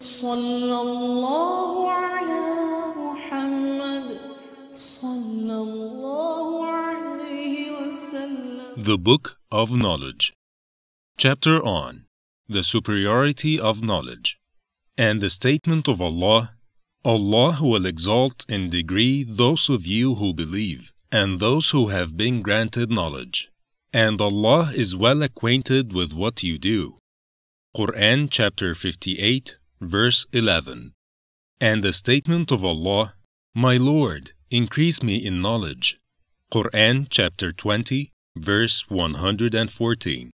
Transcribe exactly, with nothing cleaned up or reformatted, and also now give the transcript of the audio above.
Sallallahu ala Muhammad, sallallahu alayhi wa sallam. The Book of Knowledge. Chapter on the superiority of knowledge, and the statement of Allah: Allah will exalt in degree those of you who believe and those who have been granted knowledge, and Allah is well acquainted with what you do. Qur'an chapter fifty-eight, verse eleven. And the statement of Allah: My Lord, increase me in knowledge. Qur'an chapter twenty, verse one hundred fourteen.